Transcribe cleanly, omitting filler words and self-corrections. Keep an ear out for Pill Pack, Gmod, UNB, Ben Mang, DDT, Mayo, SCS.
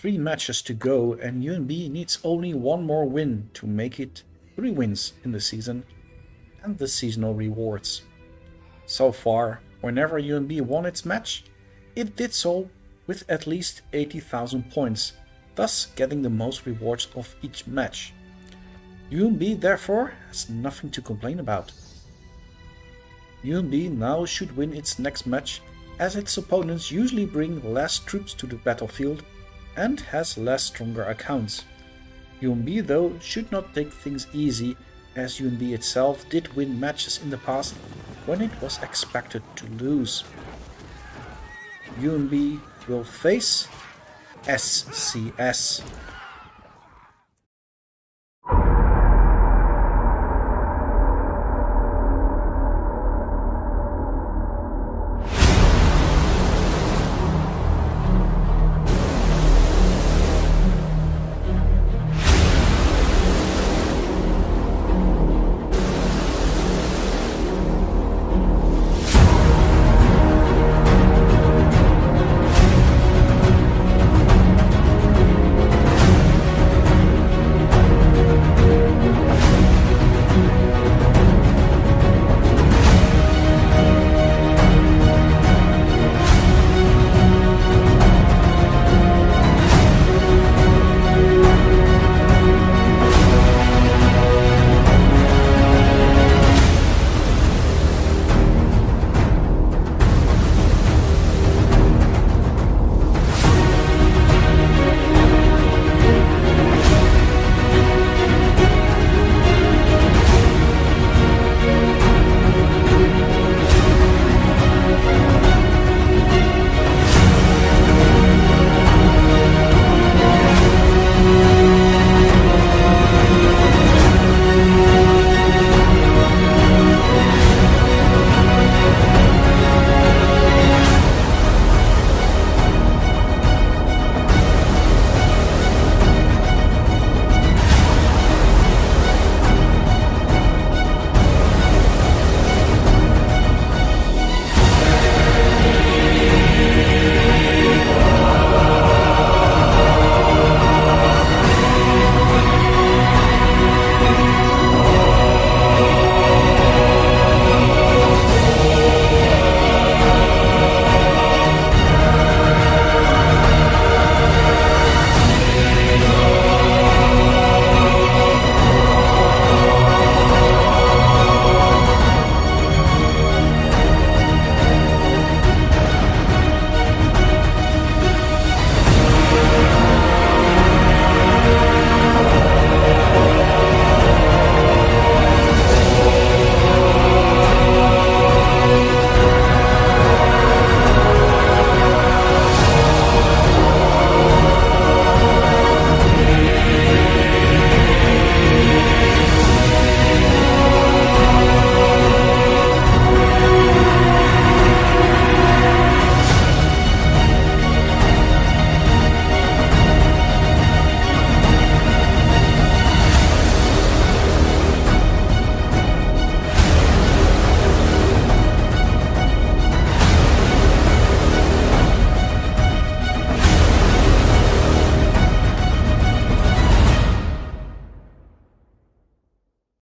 3 matches to go and UNB needs only one more win to make it 3 wins in the season and the seasonal rewards. So far, whenever UNB won its match, it did so with at least 80,000 points, thus getting the most rewards of each match. UNB therefore has nothing to complain about. UNB now should win its next match, as its opponents usually bring less troops to the battlefield and has less stronger accounts. UNB though should not take things easy, as UNB itself did win matches in the past when it was expected to lose. UNB will face SCS.